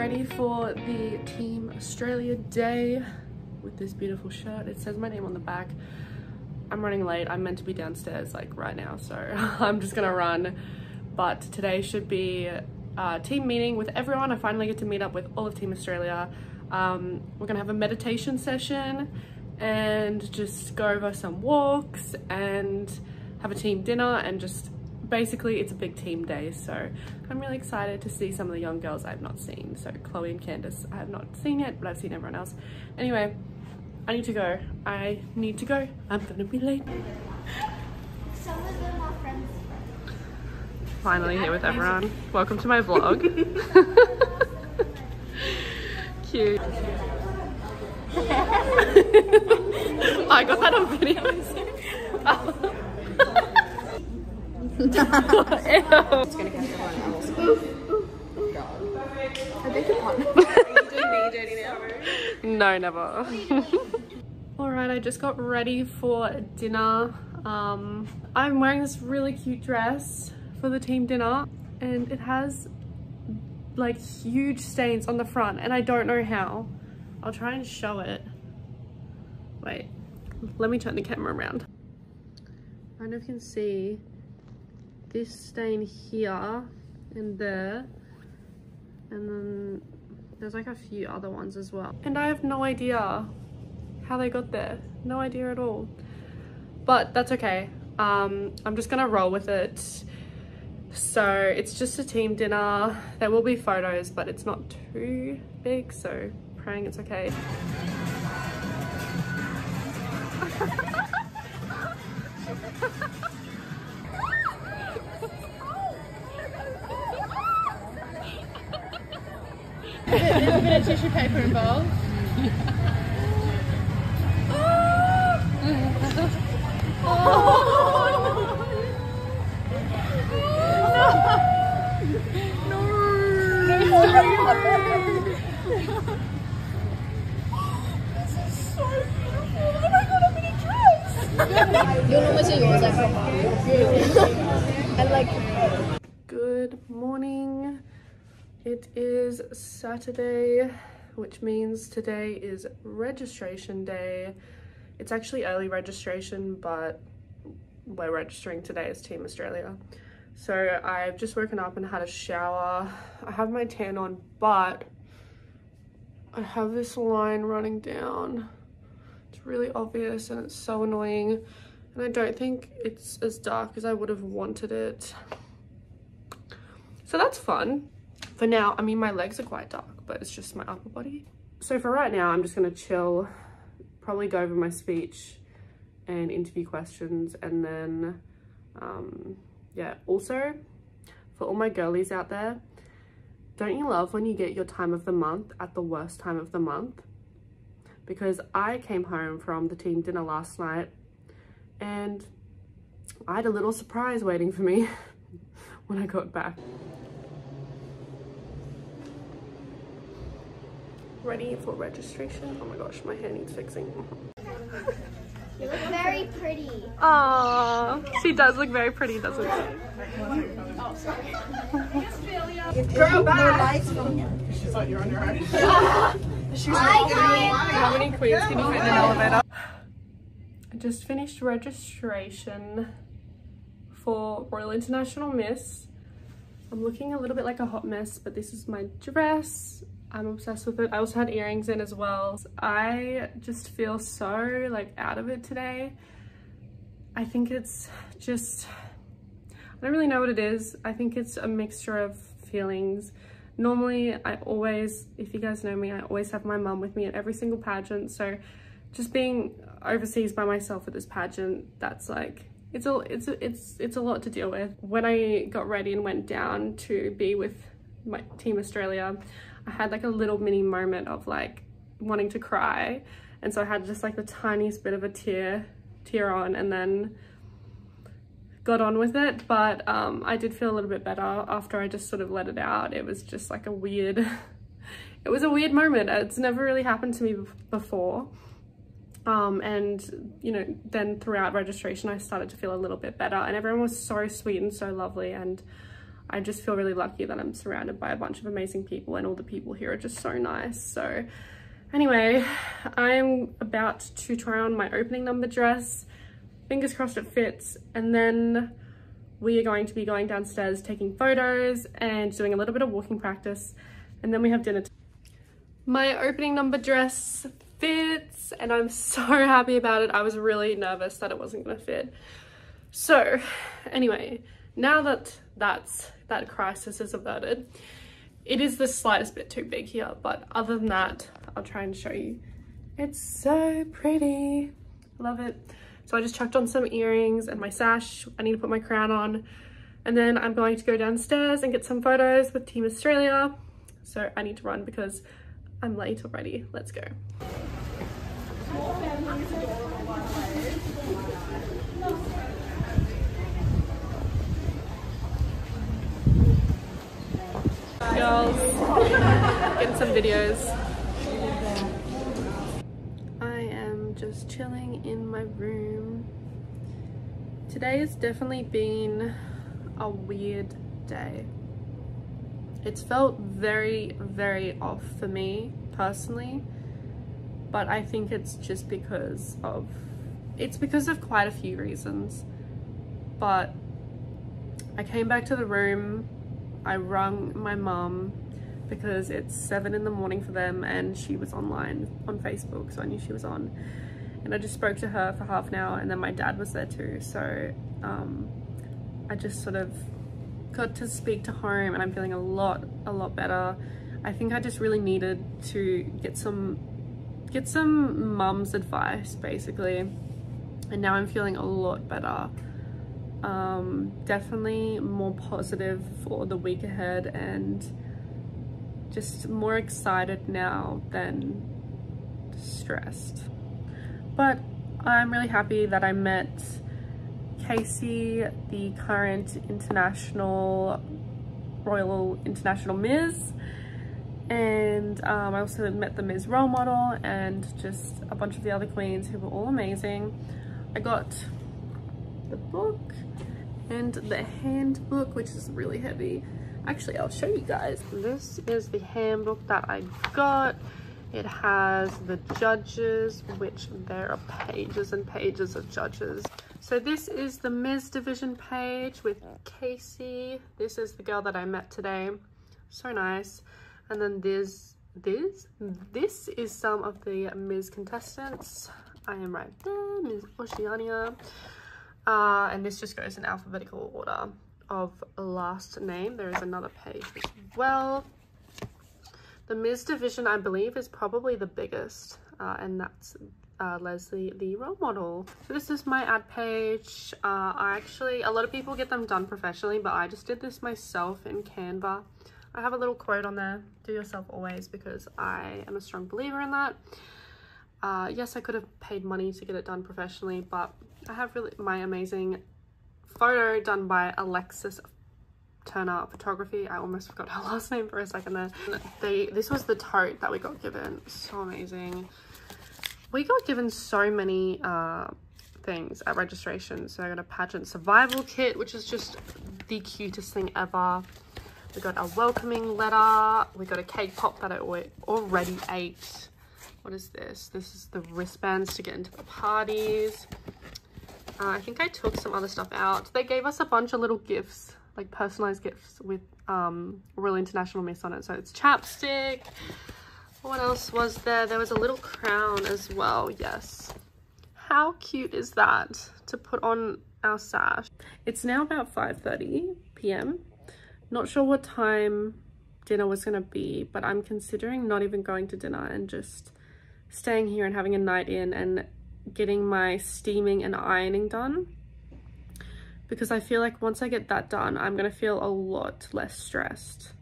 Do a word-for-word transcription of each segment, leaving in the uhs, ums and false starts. ready for the Team Australia Day with this beautiful shirt. It says my name on the back. I'm running late. I'm meant to be downstairs like right now, so I'm just gonna run. But today should be a team meeting with everyone. I finally get to meet up with all of Team Australia. Um, we're gonna have a meditation session and just go over some walks and have a team dinner, and just basically it's a big team day. So I'm really excited to see some of the young girls I've not seen. So Chloe and Candace, I have not seen yet, but I've seen everyone else. Anyway, I need to go. I need to go. I'm gonna be late. Some of them are friends. Finally here with everyone. Welcome to my vlog. Cute. I got that on video. It's gonna catch everyone else. I think you're on. Are you doing me dirty now? No, never. Alright, I just got ready for dinner. Um, I'm wearing this really cute dress for the team dinner, and it has like huge stains on the front, and I don't know how. I'll try and show it. Wait, let me turn the camera around. I don't know if you can see this stain here and there, and then there's like a few other ones as well. And I have no idea how they got there. No idea at all. But that's okay. Um, I'm just gonna roll with it. So it's just a team dinner. There will be photos, but it's not too big. So praying it's okay. A little bit of tissue paper involved. Oh! Oh! No! No! No! This is so beautiful! And I got a mini dress! You'll always see yours, I think. I like it. Good morning. It is Saturday, which means today is registration day. It's actually early registration, but we're registering today as Team Australia. So I've just woken up and had a shower. I have my tan on, but I have this line running down. It's really obvious and it's so annoying. And I don't think it's as dark as I would have wanted it. So that's fun. For now, I mean, my legs are quite dark, but it's just my upper body. So for right now, I'm just gonna chill, probably go over my speech and interview questions. And then, um, yeah, also for all my girlies out there, don't you love when you get your time of the month at the worst time of the month? Because I came home from the team dinner last night and I had a little surprise waiting for me when I got back. Ready for registration. Oh my gosh, my hair needs fixing. You look very pretty. Aww, she does look very pretty, doesn't she? Oh, sorry. Girl, back! She thought you were on your own. How many queens can you fit in an elevator? I just finished registration for Royal International Miss. I'm looking a little bit like a hot mess, but this is my dress. I'm obsessed with it. I also had earrings in as well. I just feel so like out of it today. I think it's just, I don't really know what it is. I think it's a mixture of feelings. Normally I always, if you guys know me, I always have my mum with me at every single pageant. So just being overseas by myself at this pageant, that's like, it's a, it's a, it's, it's a lot to deal with. When I got ready and went down to be with my Team Australia, I had like a little mini moment of like wanting to cry, and so I had just like the tiniest bit of a tear tear on, and then got on with it. But um I did feel a little bit better after I just sort of let it out. It was just like a weird it was a weird moment. It's never really happened to me before, um and you know, then throughout registration I started to feel a little bit better, and everyone was so sweet and so lovely, and I just feel really lucky that I'm surrounded by a bunch of amazing people, and all the people here are just so nice. So anyway, I'm about to try on my opening number dress. Fingers crossed it fits, and then we are going to be going downstairs, taking photos and doing a little bit of walking practice, and then we have dinner. My opening number dress fits, and I'm so happy about it. I was really nervous that it wasn't gonna fit. So anyway, now that that's, that crisis is averted, it is the slightest bit too big here, but other than that, I'll try and show you. It's so pretty, love it. So I just chucked on some earrings and my sash. I need to put my crown on, and then I'm going to go downstairs and get some photos with Team Australia. So I need to run because I'm late already. Let's go. Girls, getting some videos. Just chilling in my room. Today has definitely been a weird day. It's felt very, very off for me personally, but I think it's just because of, it's because of quite a few reasons. But I came back to the room, I rung my mum because it's seven in the morning for them, and she was online on Facebook, so I knew she was on. And I just spoke to her for half an hour, and then my dad was there too. So um, I just sort of got to speak to home, and I'm feeling a lot, a lot better. I think I just really needed to get some, get some mum's advice basically. And now I'm feeling a lot better. Um, definitely more positive for the week ahead, and just more excited now than stressed. But I'm really happy that I met Casey, the current international, Royal International Miss, and um, I also met the Miss Role Model and just a bunch of the other queens who were all amazing. I got the book and the handbook, which is really heavy. Actually, I'll show you guys. This is the handbook that I got. It has the judges, which there are pages and pages of judges. So this is the Miz Division page with Casey. This is the girl that I met today. So nice. And then this, this, this is some of the Miz contestants. I am right there, Miz Oceania. Uh, and this just goes in alphabetical order of last name. There is another page as well. The Miz Division, I believe, is probably the biggest, uh, and that's uh, Leslie, the Role Model. So this is my ad page. Uh, I actually, a lot of people get them done professionally, but I just did this myself in Canva. I have a little quote on there, do yourself always, because I am a strong believer in that. Uh, yes, I could have paid money to get it done professionally, but I have really my amazing photo done by Alexis Turner Photography. I almost forgot her last name for a second there. They, this was the tote that we got given. So amazing. We got given so many uh, things at registration. So I got a pageant survival kit, which is just the cutest thing ever. We got a welcoming letter. We got a cake pop that I already ate. What is this? This is the wristbands to get into the parties. Uh, I think I took some other stuff out. They gave us a bunch of little gifts, like personalized gifts with um, Royal International Miss on it. So it's chapstick. What else was there? There was a little crown as well, yes. How cute is that to put on our sash? It's now about five thirty p m Not sure what time dinner was gonna be, but I'm considering not even going to dinner and just staying here and having a night in and getting my steaming and ironing done. Because I feel like once I get that done, I'm gonna feel a lot less stressed.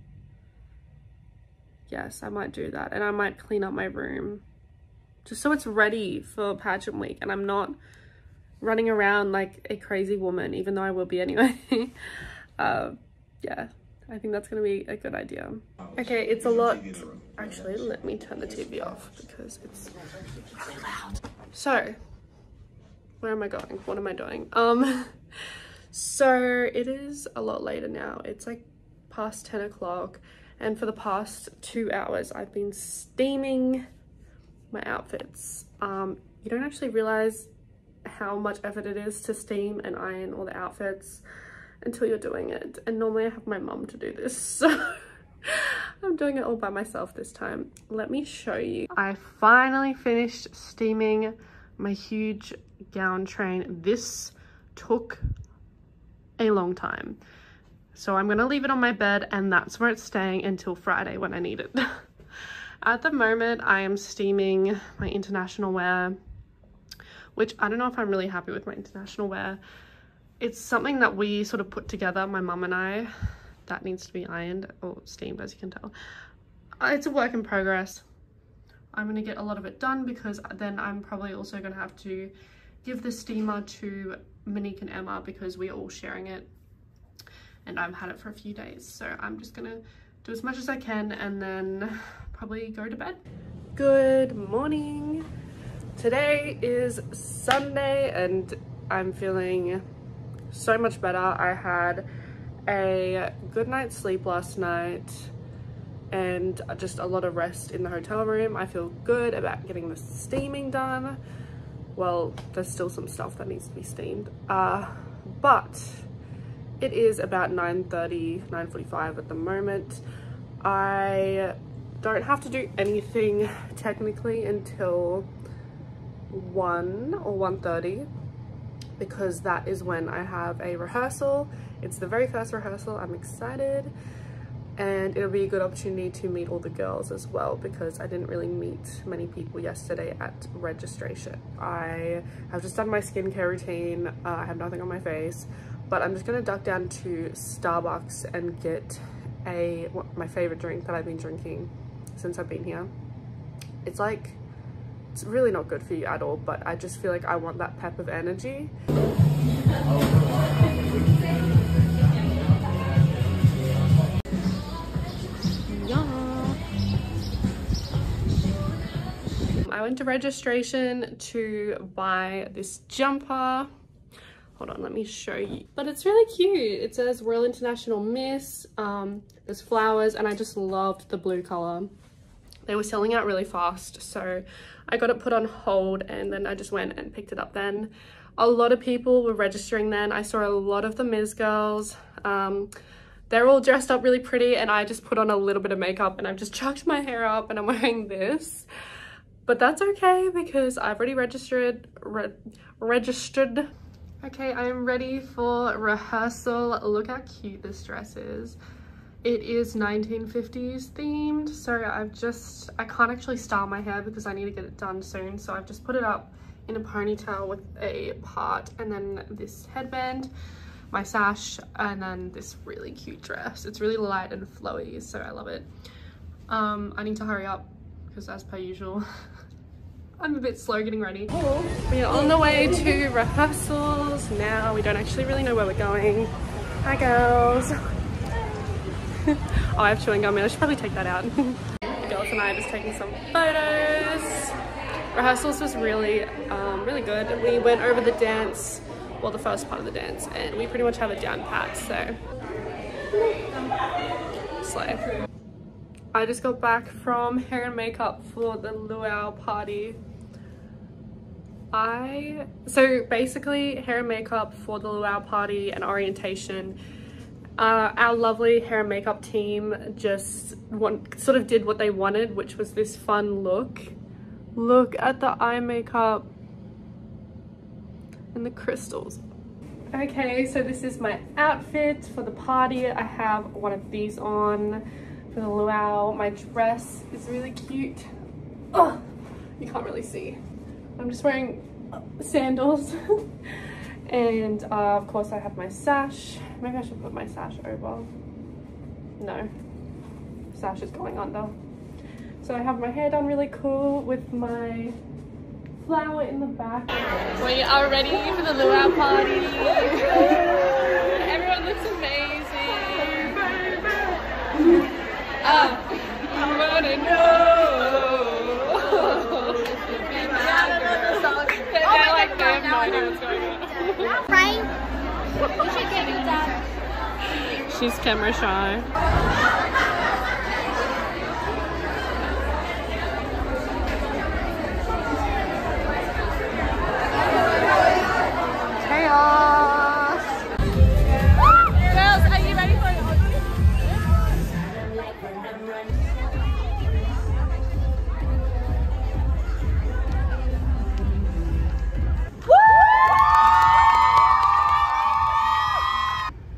Yes, I might do that, and I might clean up my room just so it's ready for pageant week and I'm not running around like a crazy woman, even though I will be anyway. uh, yeah, I think that's gonna be a good idea. Okay, it's a lot. Actually, let me turn the T V off because it's really loud. So, where am I going? What am I doing? Um. So it is a lot later now. It's like past ten o'clock, and for the past two hours I've been steaming my outfits. Um, you don't actually realize how much effort it is to steam and iron all the outfits until you're doing it, and normally I have my mum to do this, so I'm doing it all by myself this time. Let me show you. I finally finished steaming my huge gown train. This took a long time, so I'm gonna leave it on my bed, and that's where it's staying until Friday when I need it. At the moment I am steaming my international wear, which I don't know if I'm really happy with my international wear. It's something that we sort of put together, my mum and I, that needs to be ironed or steamed, as you can tell. It's a work in progress. I'm going to get a lot of it done because then I'm probably also going to have to give the steamer to Monique and Emma because we're all sharing it, and I've had it for a few days, so I'm just going to do as much as I can and then probably go to bed. Good morning. Today is Sunday and I'm feeling so much better. I had a good night's sleep last night and just a lot of rest in the hotel room. I feel good about getting the steaming done. Well, there's still some stuff that needs to be steamed, uh, but it is about nine thirty, nine forty-five at the moment. I don't have to do anything technically until one or one thirty, because that is when I have a rehearsal. It's the very first rehearsal. I'm excited, and it'll be a good opportunity to meet all the girls as well, because I didn't really meet many people yesterday at registration. I have just done my skincare routine. Uh, I have nothing on my face, but I'm just gonna duck down to Starbucks and get a what, my favorite drink that I've been drinking since I've been here. It's like, it's really not good for you at all, but I just feel like I want that pep of energy. Yeah. I went to registration to buy this jumper. Hold on, let me show you. But it's really cute. It says Royal International Miss. Um, there's flowers, and I just loved the blue color. They were selling out really fast, so I got it put on hold, and then I just went and picked it up then. A lot of people were registering then. I saw a lot of the Miz girls. Um, they're all dressed up really pretty, and I just put on a little bit of makeup, and I've just chucked my hair up, and I'm wearing this. But that's okay, because I've already registered. Re registered. Okay, I am ready for rehearsal. Look how cute this dress is. It is nineteen fifties themed, so I've just, I can't actually style my hair because I need to get it done soon, so I've just put it up in a ponytail with a part, and then this headband, my sash, and then this really cute dress. It's really light and flowy, so I love it. Um, I need to hurry up because, as per usual, I'm a bit slow getting ready. We are on the way to rehearsals now. We don't actually really know where we're going. Hi girls. Oh, I have chewing gum in. I should probably take that out. The girls and I are just taking some photos. Rehearsals was really, um, really good. We went over the dance, well, the first part of the dance, and we pretty much have it down pat, so. Slay. I just got back from hair and makeup for the luau party. I, so basically hair and makeup for the luau party and orientation. Uh, our lovely hair and makeup team just want, sort of did what they wanted, which was this fun look. Look at the eye makeup and the crystals. Okay, so this is my outfit for the party. I have one of these on for the luau. My dress is really cute. Oh, you can't really see. I'm just wearing sandals. And uh, of course I have my sash. Maybe I should put my sash over. No, sash is going under. So I have my hair done really cool with my flower in the back. We are ready for the luau party. Everyone looks amazing. uh, I wanna know. They're like, I have no idea what's going on. Right? You should get it done. She's camera shy.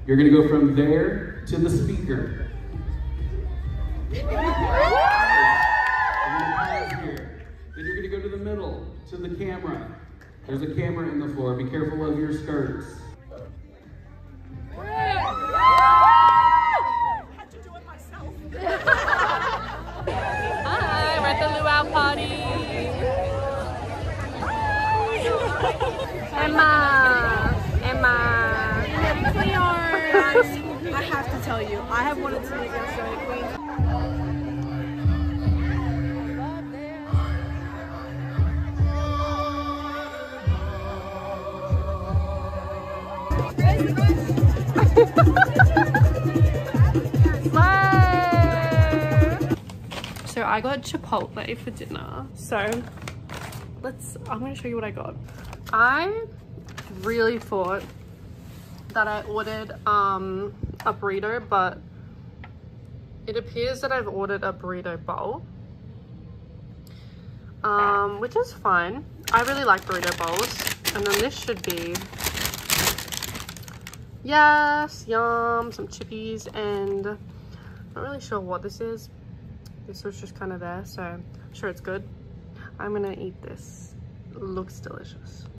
You're going to go from there to the speaker. Then you're going to go to the middle, to the camera. There's a camera in the floor. Be careful of your skirts. I had to do it myself. Hi, we're at the luau party. Emma. Emma. Here we are. I have to tell you, I have wanted to make this so queen. So I got Chipotle for dinner. So let's, I'm going to show you what I got. I really thought that I ordered um, a burrito, but it appears that I've ordered a burrito bowl, um, which is fine. I really like burrito bowls. And then this should be, yes, yum, some chippies, and I'm not really sure what this is. This was just kind of there, so I'm sure it's good. I'm gonna eat this. It looks delicious.